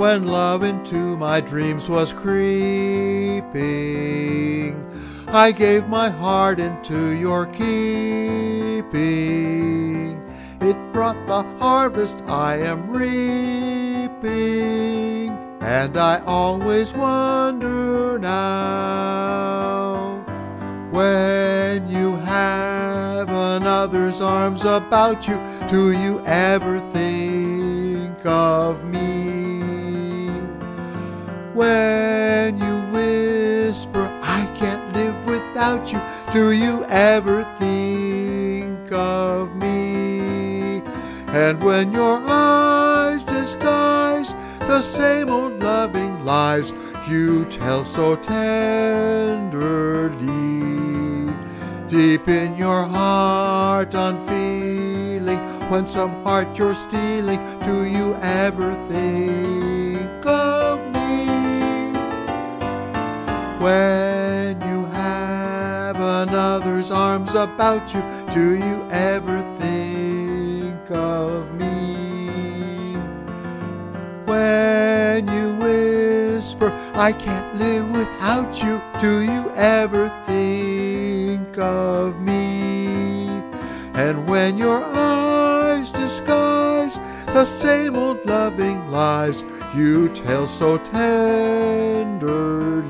when love into my dreams was creeping. I gave my heart into your keeping. It brought the harvest I am reaping, and I always wonder now, when you have another's arms about you, do you ever think of me? When you whisper, I can't live without you, do you ever think of me? And when your eyes disguise the same old loving lies you tell so tenderly, deep in your heart unfeeling, when some heart you're stealing, do you ever think of me? When you have another's arms about you, do you ever think of me? When you whisper, I can't live without you, do you ever think of me? And when your eyes disguise the same old loving lies you tell so tenderly,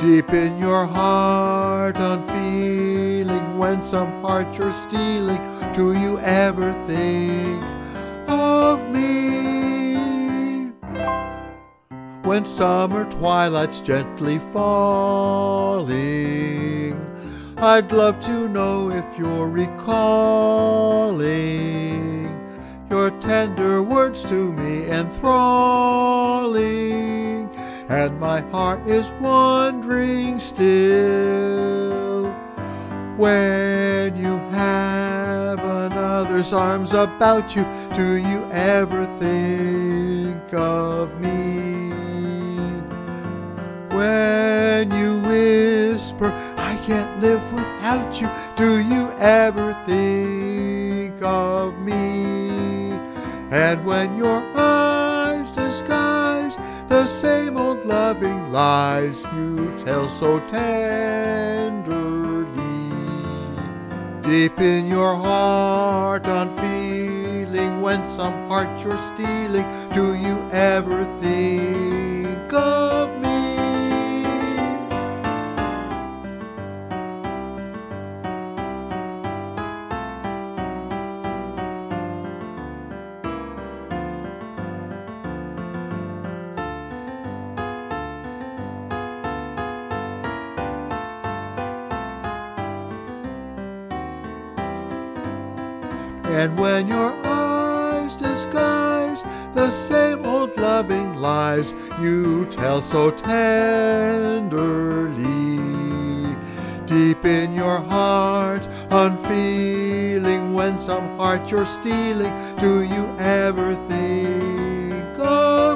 deep in your heart unfeeling, when some heart you're stealing, do you ever think of me? When summer twilight's gently falling, I'd love to know if you're recalling your tender words to me enthralling, and my heart is wandering still. When you have another's arms about you, do you ever think of me? When you whisper, I can't live without you, do you ever think of me? And when your eyes disguise the same old loving lies you tell so tenderly, deep in your heart unfeeling, when some heart you're stealing, do you ever think of me? And when your eyes disguise the same old loving lies you tell so tenderly, deep in your heart unfeeling, when some heart you're stealing, do you ever think of